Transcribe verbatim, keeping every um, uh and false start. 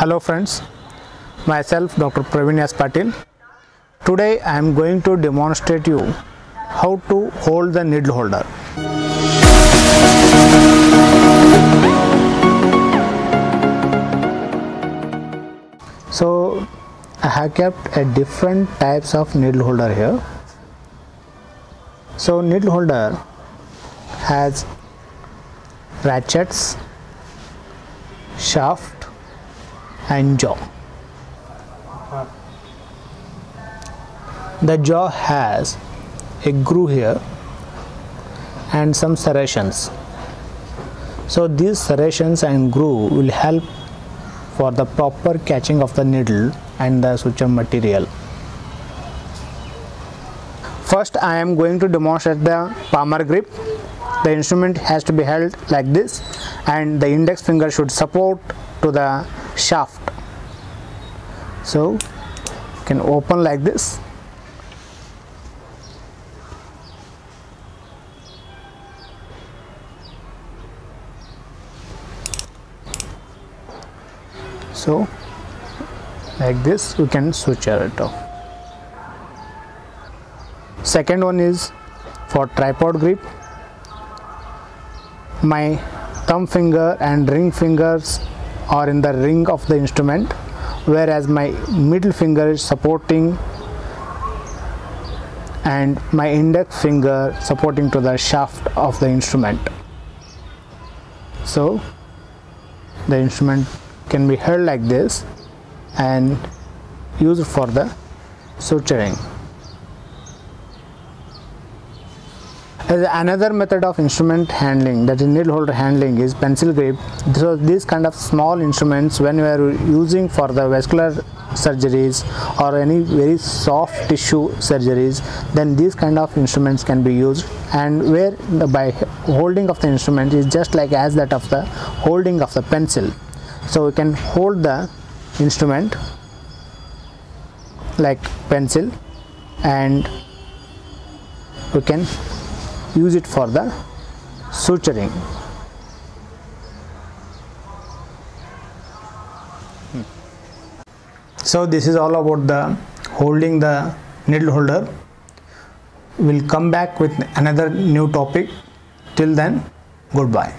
Hello friends, myself Doctor Praveen Patil. Today I am going to demonstrate you how to hold the needle holder. So I have kept a different types of needle holder here. So needle holder has ratchets, shaft and jaw. The jaw has a groove here and some serrations. So these serrations and groove will help for the proper catching of the needle and the suture material. First I am going to demonstrate the palmar grip. The instrument has to be held like this and the index finger should support to the shaft. So you can open like this. So like this you can suture it off. Second one is for tripod grip. My thumb finger and ring fingers are in the ring of the instrument, whereas my middle finger is supporting and my index finger supporting to the shaft of the instrument. So the instrument can be held like this and used for the suturing. Another method of instrument handling, that is needle holder handling, is pencil grip. So these kind of small instruments, when we are using for the vascular surgeries or any very soft tissue surgeries, then these kind of instruments can be used, and where the, by holding of the instrument is just like as that of the holding of the pencil. So we can hold the instrument like pencil and we can use it for the suturing. Hmm. So this is all about the holding the needle holder. We'll come back with another new topic. Till then, goodbye.